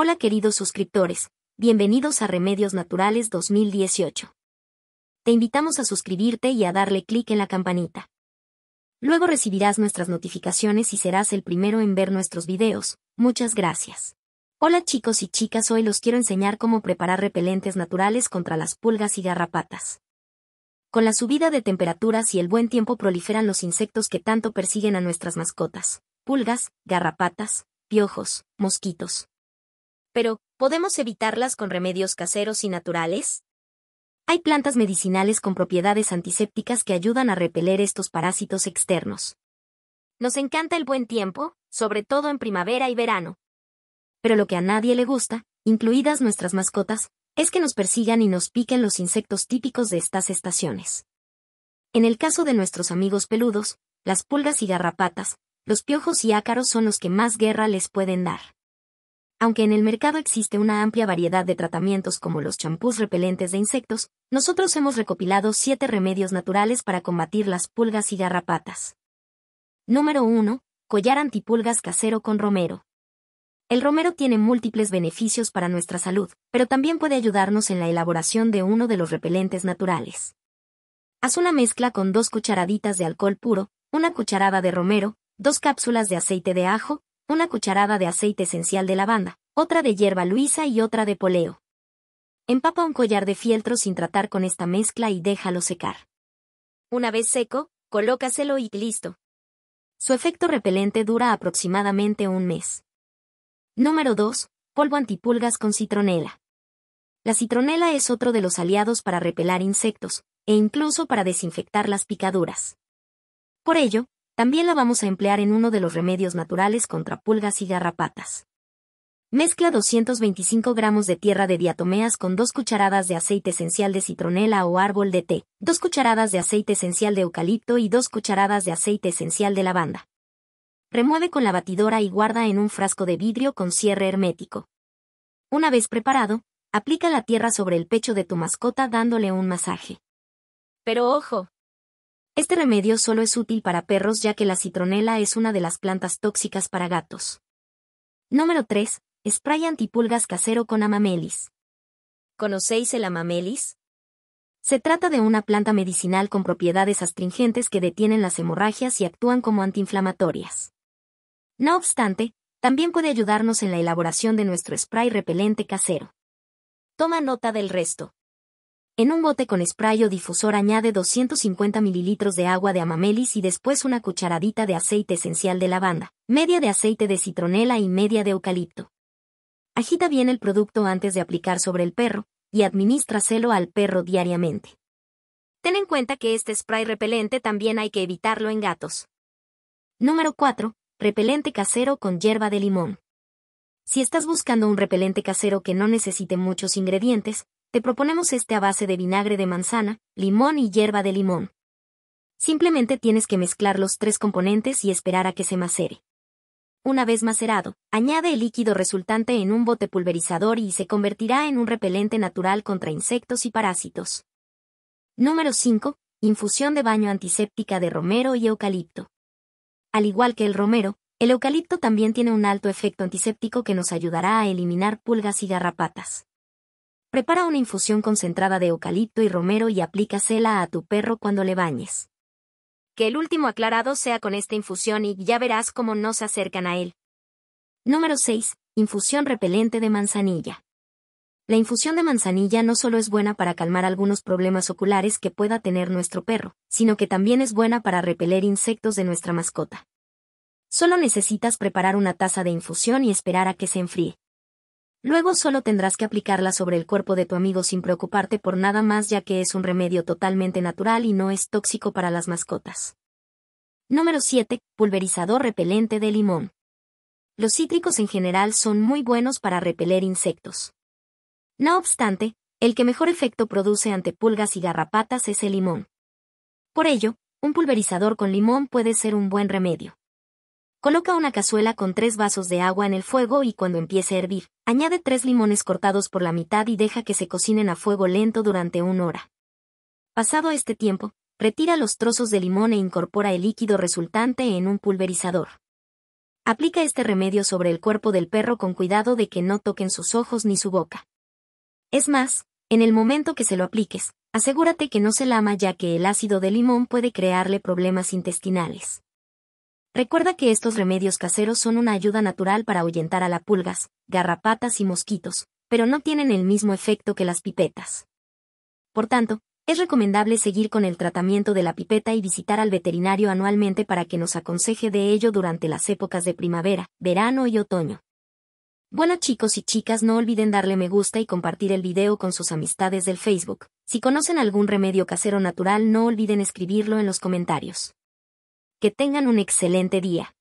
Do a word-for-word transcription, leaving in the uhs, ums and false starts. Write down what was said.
Hola queridos suscriptores, bienvenidos a Remedios Naturales dos mil dieciocho. Te invitamos a suscribirte y a darle clic en la campanita. Luego recibirás nuestras notificaciones y serás el primero en ver nuestros videos. Muchas gracias. Hola chicos y chicas, hoy los quiero enseñar cómo preparar repelentes naturales contra las pulgas y garrapatas. Con la subida de temperaturas y el buen tiempo proliferan los insectos que tanto persiguen a nuestras mascotas: pulgas, garrapatas, piojos, mosquitos. Pero, ¿podemos evitarlas con remedios caseros y naturales? Hay plantas medicinales con propiedades antisépticas que ayudan a repeler estos parásitos externos. Nos encanta el buen tiempo, sobre todo en primavera y verano. Pero lo que a nadie le gusta, incluidas nuestras mascotas, es que nos persigan y nos piquen los insectos típicos de estas estaciones. En el caso de nuestros amigos peludos, las pulgas y garrapatas, los piojos y ácaros son los que más guerra les pueden dar. Aunque en el mercado existe una amplia variedad de tratamientos como los champús repelentes de insectos, nosotros hemos recopilado siete remedios naturales para combatir las pulgas y garrapatas. Número uno. Collar antipulgas casero con romero. El romero tiene múltiples beneficios para nuestra salud, pero también puede ayudarnos en la elaboración de uno de los repelentes naturales. Haz una mezcla con dos cucharaditas de alcohol puro, una cucharada de romero, dos cápsulas de aceite de ajo, una cucharada de aceite esencial de lavanda, otra de hierba luisa y otra de poleo. Empapa un collar de fieltro sin tratar con esta mezcla y déjalo secar. Una vez seco, colócaselo y listo. Su efecto repelente dura aproximadamente un mes. Número dos. Polvo antipulgas con citronela. La citronela es otro de los aliados para repelar insectos, e incluso para desinfectar las picaduras. Por ello, también la vamos a emplear en uno de los remedios naturales contra pulgas y garrapatas. Mezcla doscientos veinticinco gramos de tierra de diatomeas con dos cucharadas de aceite esencial de citronela o árbol de té, dos cucharadas de aceite esencial de eucalipto y dos cucharadas de aceite esencial de lavanda. Remueve con la batidora y guarda en un frasco de vidrio con cierre hermético. Una vez preparado, aplica la tierra sobre el pecho de tu mascota dándole un masaje. Pero ojo, este remedio solo es útil para perros, ya que la citronela es una de las plantas tóxicas para gatos. Número tres. Spray antipulgas casero con amamelis. ¿Conocéis el amamelis? Se trata de una planta medicinal con propiedades astringentes que detienen las hemorragias y actúan como antiinflamatorias. No obstante, también puede ayudarnos en la elaboración de nuestro spray repelente casero. Toma nota del resto. En un bote con spray o difusor añade doscientos cincuenta mililitros de agua de amamelis y después una cucharadita de aceite esencial de lavanda, media de aceite de citronela y media de eucalipto. Agita bien el producto antes de aplicar sobre el perro y administráselo al perro diariamente. Ten en cuenta que este spray repelente también hay que evitarlo en gatos. Número cuatro. Repelente casero con hierba de limón. Si estás buscando un repelente casero que no necesite muchos ingredientes, te proponemos este a base de vinagre de manzana, limón y hierba de limón. Simplemente tienes que mezclar los tres componentes y esperar a que se macere. Una vez macerado, añade el líquido resultante en un bote pulverizador y se convertirá en un repelente natural contra insectos y parásitos. Número cinco. Infusión de baño antiséptica de romero y eucalipto. Al igual que el romero, el eucalipto también tiene un alto efecto antiséptico que nos ayudará a eliminar pulgas y garrapatas. Prepara una infusión concentrada de eucalipto y romero y aplícasela a tu perro cuando le bañes. Que el último aclarado sea con esta infusión y ya verás cómo no se acercan a él. Número seis. Infusión repelente de manzanilla. La infusión de manzanilla no solo es buena para calmar algunos problemas oculares que pueda tener nuestro perro, sino que también es buena para repeler insectos de nuestra mascota. Solo necesitas preparar una taza de infusión y esperar a que se enfríe. Luego solo tendrás que aplicarla sobre el cuerpo de tu amigo sin preocuparte por nada más, ya que es un remedio totalmente natural y no es tóxico para las mascotas. Número siete. Pulverizador repelente de limón. Los cítricos en general son muy buenos para repeler insectos. No obstante, el que mejor efecto produce ante pulgas y garrapatas es el limón. Por ello, un pulverizador con limón puede ser un buen remedio. Coloca una cazuela con tres vasos de agua en el fuego y cuando empiece a hervir, añade tres limones cortados por la mitad y deja que se cocinen a fuego lento durante una hora. Pasado este tiempo, retira los trozos de limón e incorpora el líquido resultante en un pulverizador. Aplica este remedio sobre el cuerpo del perro con cuidado de que no toquen sus ojos ni su boca. Es más, en el momento que se lo apliques, asegúrate que no se lama, ya que el ácido de limón puede crearle problemas intestinales. Recuerda que estos remedios caseros son una ayuda natural para ahuyentar a las pulgas, garrapatas y mosquitos, pero no tienen el mismo efecto que las pipetas. Por tanto, es recomendable seguir con el tratamiento de la pipeta y visitar al veterinario anualmente para que nos aconseje de ello durante las épocas de primavera, verano y otoño. Bueno, chicos y chicas, no olviden darle me gusta y compartir el video con sus amistades del Facebook. Si conocen algún remedio casero natural, no olviden escribirlo en los comentarios. Que tengan un excelente día.